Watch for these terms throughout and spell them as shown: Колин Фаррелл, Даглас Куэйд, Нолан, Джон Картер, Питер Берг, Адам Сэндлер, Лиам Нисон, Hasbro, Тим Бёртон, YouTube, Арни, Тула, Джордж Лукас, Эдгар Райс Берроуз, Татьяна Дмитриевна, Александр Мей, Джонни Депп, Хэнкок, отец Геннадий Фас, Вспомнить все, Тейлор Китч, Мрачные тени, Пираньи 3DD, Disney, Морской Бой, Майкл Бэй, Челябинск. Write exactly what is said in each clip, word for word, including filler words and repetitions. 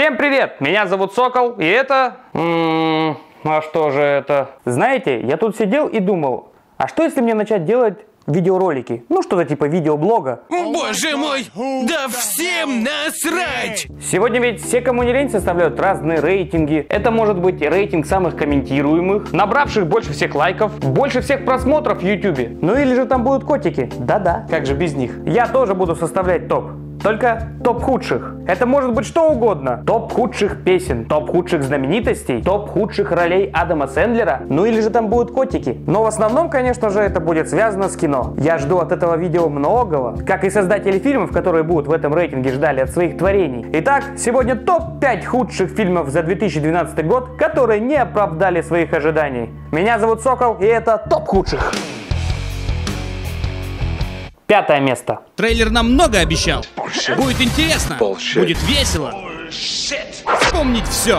Всем привет! Меня зовут Сокол, и это... М-м, а что же это? Знаете, я тут сидел и думал, а что если мне начать делать видеоролики? Ну, что-то типа видеоблога. Боже мой, да всем насрать! Сегодня ведь все, кому не лень, составляют разные рейтинги. Это может быть рейтинг самых комментируемых, набравших больше всех лайков, больше всех просмотров в YouTube. Ну или же там будут котики. Да-да, как же без них. Я тоже буду составлять топ. Только топ худших. Это может быть что угодно. Топ худших песен, топ худших знаменитостей, топ худших ролей Адама Сэндлера. Ну или же там будут котики. Но в основном, конечно же, это будет связано с кино. Я жду от этого видео многого. Как и создатели фильмов, которые будут в этом рейтинге, ждали от своих творений. Итак, сегодня топ пять худших фильмов за две тысячи двенадцатый год, которые не оправдали своих ожиданий. Меня зовут Сокол, и это топ худших. Пятое место. Трейлер нам много обещал. Будет интересно. Будет весело. Вспомнить все.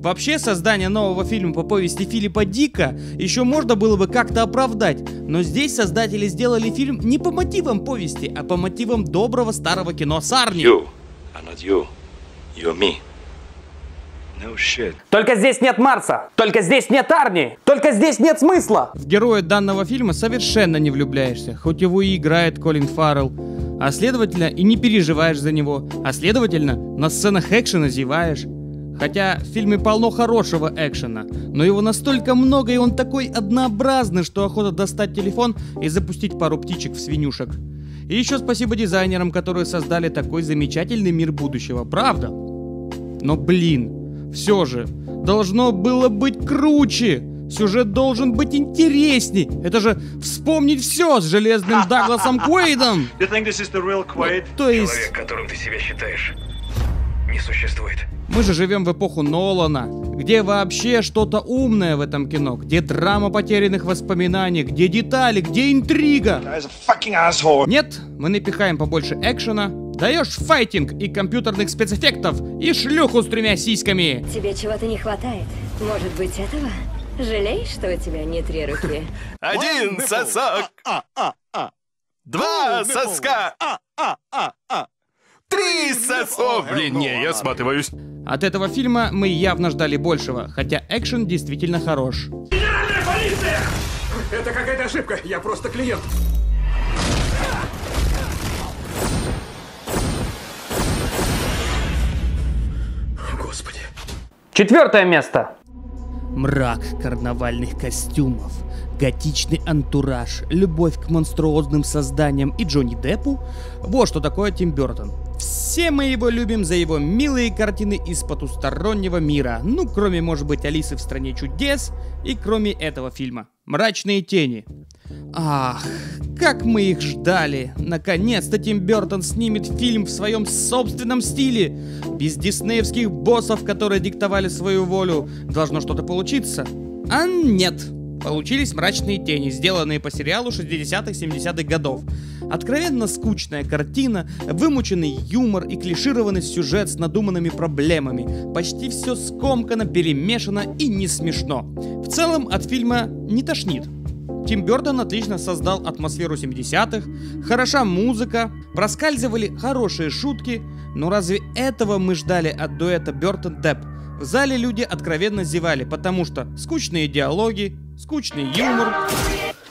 Вообще, создание нового фильма по повести Филиппа Дика еще можно было бы как-то оправдать, но здесь создатели сделали фильм не по мотивам повести, а по мотивам доброго старого кино с Арни. You, not you. You're me. No shit. Только здесь нет Марса, только здесь нет Арни, только здесь нет смысла. В героя данного фильма совершенно не влюбляешься, хоть его и играет Колин Фаррелл, а следовательно и не переживаешь за него, а следовательно на сценах экшена зеваешь. Хотя в фильме полно хорошего экшена, но его настолько много и он такой однообразный, что охота достать телефон и запустить пару птичек в свинюшек. И еще спасибо дизайнерам, которые создали такой замечательный мир будущего, правда? Но блин... Все же, должно было быть круче. Сюжет должен быть интересней. Это же «Вспомнить все» с железным Дагласом Куэйдом. То есть... Человек, которым ты себя считаешь, не существует. Мы же живем в эпоху Нолана, где вообще что-то умное в этом кино, где драма потерянных воспоминаний, где детали, где интрига. Нет, мы напихаем побольше экшена. Даешь файтинг и компьютерных спецэффектов, и шлюху с тремя сиськами. Тебе чего-то не хватает. Может быть, этого? Жалеешь, что у тебя не три руки? Один сосок. Два соска. Три сосок. Блин, не, я сматываюсь. От этого фильма мы явно ждали большего, хотя экшен действительно хорош. Генеральная полиция! Это какая-то ошибка, я просто клиент. Четвертое место. Мрак карнавальных костюмов, готичный антураж, любовь к монструозным созданиям и Джонни Деппу – вот что такое Тим Бёртон. Все мы его любим за его милые картины из потустороннего мира, ну кроме, может быть, Алисы в стране чудес и кроме этого фильма «Мрачные тени». Ах, как мы их ждали! Наконец-то Тим Бёртон снимет фильм в своем собственном стиле. Без диснеевских боссов, которые диктовали свою волю. Должно что-то получиться. А нет. Получились «Мрачные тени», сделанные по сериалу шестидесятых-семидесятых годов. Откровенно скучная картина, вымученный юмор и клишированный сюжет с надуманными проблемами. Почти все скомкано, перемешано и не смешно. В целом от фильма не тошнит. Тим Бёртон отлично создал атмосферу семидесятых, хороша музыка, проскальзывали хорошие шутки, но разве этого мы ждали от дуэта Бёртон-Депп? В зале люди откровенно зевали, потому что скучные диалоги, скучный юмор...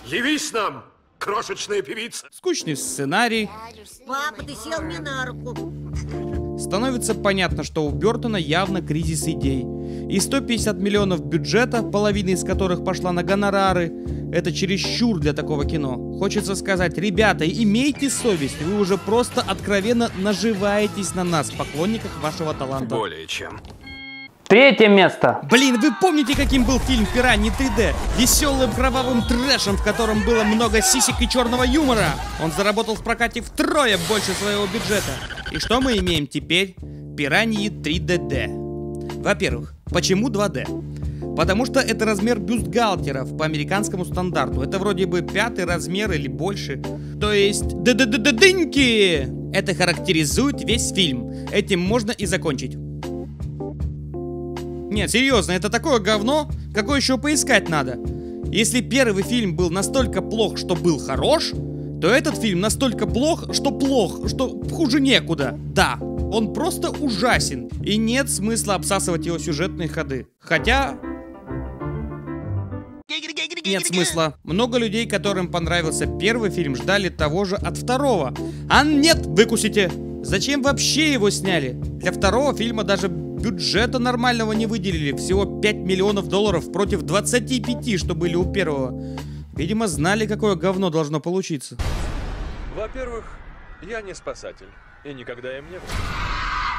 Явись нам, крошечная певица! Скучный сценарий... Папа, ты сел мне на руку! Становится понятно, что у Бёртона явно кризис идей. И сто пятьдесят миллионов бюджета, половина из которых пошла на гонорары, это чересчур для такого кино. Хочется сказать, ребята, имейте совесть, вы уже просто откровенно наживаетесь на нас, поклонниках вашего таланта. Более чем. Третье место. Блин, вы помните, каким был фильм «Пираньи три дэ»? Веселым кровавым трэшем, в котором было много сисек и черного юмора. Он заработал в прокате втрое больше своего бюджета. И что мы имеем теперь? «Пираньи три дэ дэ». Во-первых, почему два дэ? Потому что это размер бюстгальтеров по американскому стандарту. Это вроде бы пятый размер или больше. То есть... ды-ды-ды-ды-дыньки! Это характеризует весь фильм. Этим можно и закончить. Нет, серьезно, это такое говно, какое еще поискать надо. Если первый фильм был настолько плох, что был хорош, то этот фильм настолько плох, что плох, что хуже некуда. Да. Он просто ужасен, и нет смысла обсасывать его сюжетные ходы. Хотя... нет смысла. Много людей, которым понравился первый фильм, ждали того же от второго. А нет, выкусите! Зачем вообще его сняли? Для второго фильма даже бюджета нормального не выделили. Всего пять миллионов долларов против двадцати пяти, что были у первого. Видимо, знали, какое говно должно получиться. Во-первых, я не спасатель. И никогда им не был.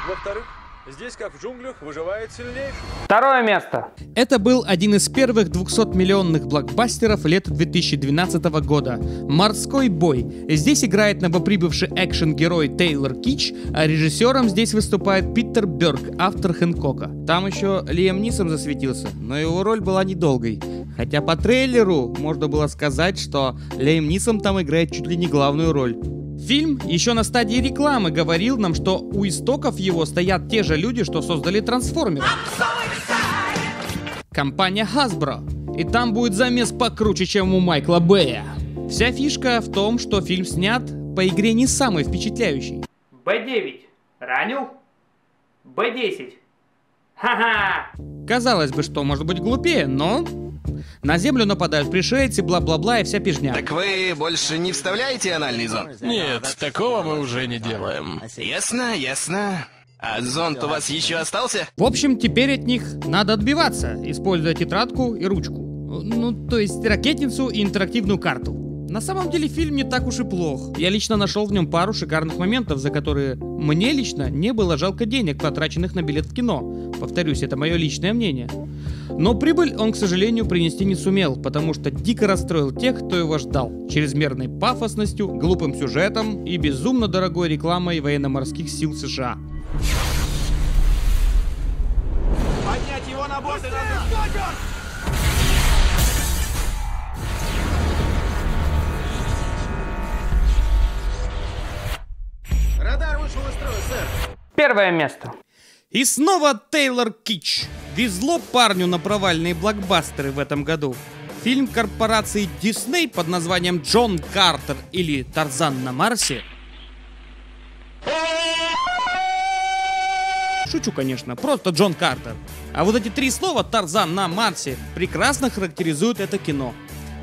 Во-вторых, здесь, как в джунглях, выживает сильнейший. Второе место. Это был один из первых двухсотмиллионных блокбастеров лет две тысячи двенадцатого года. «Морской бой». Здесь играет новоприбывший экшен-герой Тейлор Китч, а режиссером здесь выступает Питер Берг, автор «Хэнкока». Там еще Лиам Нисон засветился, но его роль была недолгой. Хотя по трейлеру можно было сказать, что Лиам Нисон там играет чуть ли не главную роль. Фильм еще на стадии рекламы говорил нам, что у истоков его стоят те же люди, что создали «Трансформеры». Компания Hasbro. И там будет замес покруче, чем у Майкла Бэя. Вся фишка в том, что фильм снят по игре не самый впечатляющий. Б девять. Ранил? Б десять. Ха-ха! Казалось бы, что может быть глупее, но... на землю нападают пришельцы, бла-бла-бла и вся пижня. Так вы больше не вставляете анальный зонд? Нет, такого мы уже не делаем. Ясно, ясно. А зонд у вас еще остался? В общем, теперь от них надо отбиваться, используя тетрадку и ручку. Ну, то есть ракетницу и интерактивную карту. На самом деле фильм не так уж и плох. Я лично нашел в нем пару шикарных моментов, за которые мне лично не было жалко денег, потраченных на билет в кино. Повторюсь, это мое личное мнение. Но прибыль он, к сожалению, принести не сумел, потому что дико расстроил тех, кто его ждал. Чрезмерной пафосностью, глупым сюжетом и безумно дорогой рекламой военно-морских сил США. Поднять его на борт! Радар вышел из строя, сэр. Первое место. И снова Тейлор Китч. Везло парню на провальные блокбастеры в этом году. Фильм корпорации Disney под названием «Джон Картер» или «Тарзан на Марсе». Шучу, конечно, просто Джон Картер. А вот эти три слова «Тарзан на Марсе» прекрасно характеризуют это кино.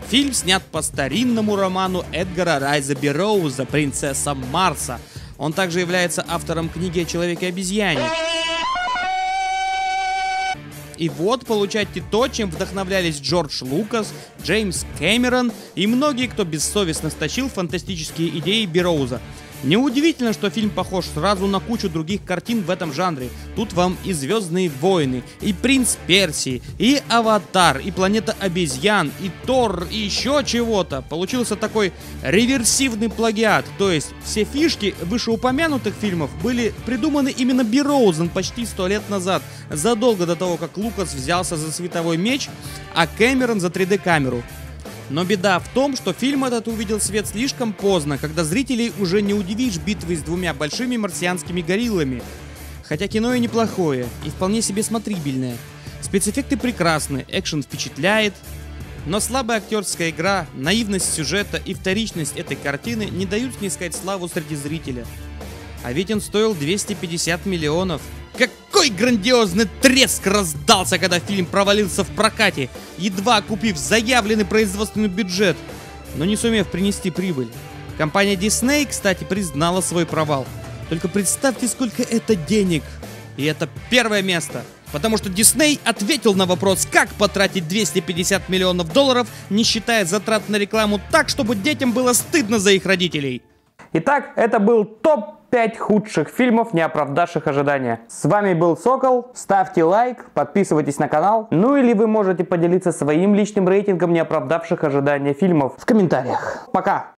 Фильм снят по старинному роману Эдгара Райса Берроуза «Принцесса Марса». Он также является автором книги о Человеке-обезьяне. И вот получайте то, чем вдохновлялись Джордж Лукас, Джеймс Кэмерон и многие, кто бессовестно стащил фантастические идеи Берроуза. Неудивительно, что фильм похож сразу на кучу других картин в этом жанре. Тут вам и «Звездные войны», и «Принц Персии», и «Аватар», и «Планета обезьян», и «Тор», и еще чего-то. Получился такой реверсивный плагиат, то есть все фишки вышеупомянутых фильмов были придуманы именно Берроузом почти сто лет назад, задолго до того, как Лукас взялся за световой меч, а Кэмерон за три дэ камеру. Но беда в том, что фильм этот увидел свет слишком поздно, когда зрителей уже не удивишь битвой с двумя большими марсианскими гориллами. Хотя кино и неплохое, и вполне себе смотрибельное. Спецэффекты прекрасны, экшен впечатляет. Но слабая актерская игра, наивность сюжета и вторичность этой картины не дают снискать славу среди зрителя. А ведь он стоил двести пятьдесят миллионов. Какой грандиозный треск раздался, когда фильм провалился в прокате, едва купив заявленный производственный бюджет, но не сумев принести прибыль. Компания Disney, кстати, признала свой провал. Только представьте, сколько это денег. И это первое место. Потому что Disney ответил на вопрос, как потратить двести пятьдесят миллионов долларов, не считая затрат на рекламу так, чтобы детям было стыдно за их родителей. Итак, это был топ пять худших фильмов, не оправдавших ожидания. С вами был Сокол. Ставьте лайк, подписывайтесь на канал. Ну или вы можете поделиться своим личным рейтингом не оправдавших ожидания фильмов в комментариях. Пока!